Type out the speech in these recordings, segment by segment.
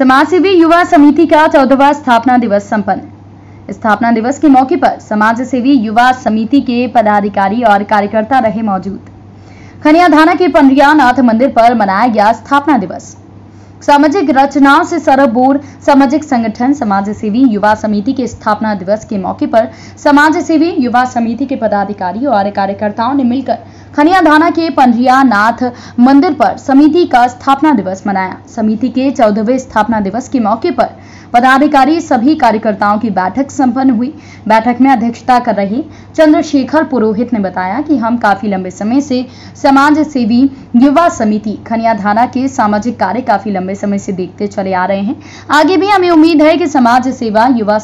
समाजसेवी युवा समिति का 14वां स्थापना दिवस संपन्न। स्थापना दिवस के मौके पर समाजसेवी युवा समिति के पदाधिकारी और कार्यकर्ता रहे मौजूद। खनियाधाना के पंडियानाथ मंदिर पर मनाया गया स्थापना दिवस। सामाजिक रचनाओं से सरबोर सामाजिक संगठन समाजसेवी युवा समिति के स्थापना दिवस के मौके पर समाजसेवी युवा समिति के पदाधिकारी और कार्यकर्ताओं ने मिलकर खनियाधाना के पंडियानाथ मंदिर पर समिति का स्थापना दिवस मनाया। समिति के 14वें स्थापना दिवस के मौके पर पदाधिकारी सभी कार्यकर्ताओं की बैठक संपन्न हुई। बैठक में अध्यक्षता कर रहे चंद्रशेखर पुरोहित ने बताया कि हम काफी लंबे समय से समाजसेवी युवा समिति खनियाधाना के सामाजिक कार्य काफी लंबे समय से देखते चले आ रहे हैं। आगे भी हमें उम्मीद है कि समाज सेवा युवा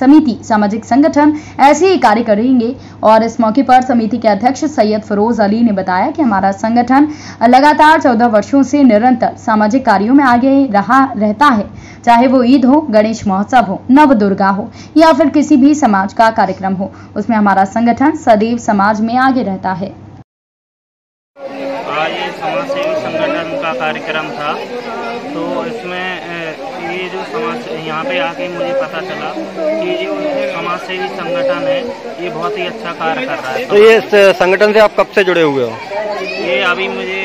समिति सामाजिक संगठन ऐसे ही कार्य करेंगे। और इस मौके पर समिति के अध्यक्ष सैयद फिरोज अली ने बताया कि हमारा संगठन लगातार 14 वर्षों से निरंतर सामाजिक कार्यों में आगे रहता है, चाहे वो ईद हो, गणेश महोत्सव हो, नव दुर्गा हो या फिर किसी भी समाज का कार्यक्रम हो, उसमें हमारा संगठन सदैव समाज में आगे रहता है। आज समाजसेवी संगठन का कार्यक्रम था, तो इसमें ये जो समाज यहाँ पे आके मुझे पता चला कि जो समाजसेवी संगठन है ये बहुत ही अच्छा कार्य कर रहा है। तो ये इस संगठन से आप कब से जुड़े हुए हो? ये अभी मुझे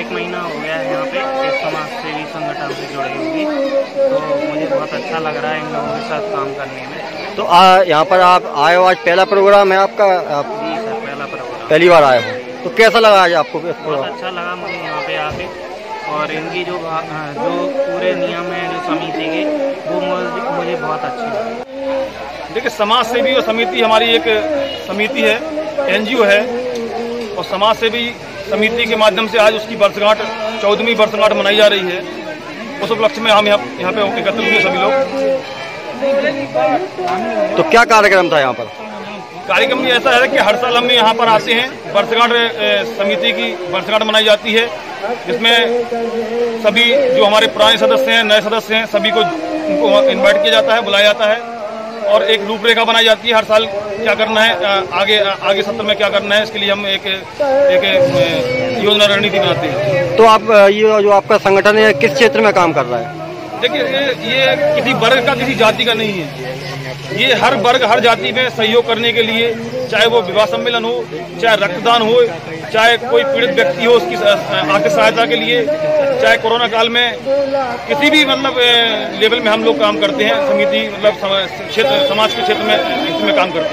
1 महीना हो गया है यहाँ पे इस समाजसेवी संगठन से जुड़े हुए, तो मुझे बहुत अच्छा लग रहा है इन लोगों के साथ काम करने में। तो यहाँ पर आप आए हो, आज पहला प्रोग्राम है आपका? जी सर, पहला प्रोग्राम, पहली बार आए हो, तो कैसा लगा आज आपको? बहुत अच्छा लगा मुझे यहाँ पे आके, और इनकी जो पूरे नियम है जो समिति के, वो मुझे बहुत अच्छी लगी। देखिए, समाज सेवी समिति हमारी एक समिति है, एनजीओ है, और समाज सेवी समिति के माध्यम से आज उसकी वर्षगांठ 14वीं वर्षगांठ मनाई जा रही है। उस उपलक्ष्य में हम यहाँ पे एकत्रित हुए सभी लोग। तो क्या कार्यक्रम था यहाँ पर? कार्यक्रम में ऐसा है कि हर साल हम यहाँ पर आते हैं, वर्षगांठ समिति की वर्षगांठ मनाई जाती है, जिसमें सभी जो हमारे पुराने सदस्य हैं, नए सदस्य हैं, सभी को इनवाइट किया जाता है, बुलाया जाता है, और एक रूपरेखा बनाई जाती है हर साल क्या करना है, आगे सत्र में क्या करना है, इसके लिए हम एक योजना रणनीति बनाते हैं। तो आप ये जो आपका संगठन है किस क्षेत्र में काम कर रहा है? देखिए, ये किसी वर्ग का, किसी जाति का नहीं है, ये हर वर्ग हर जाति में सहयोग करने के लिए, चाहे वो विवाह सम्मेलन हो, चाहे रक्तदान हो, चाहे कोई पीड़ित व्यक्ति हो उसकी आर्थिक सहायता के लिए, चाहे कोरोना काल में, किसी भी मतलब लेवल में हम लोग काम करते हैं। समिति मतलब समाज के क्षेत्र में काम करते हैं।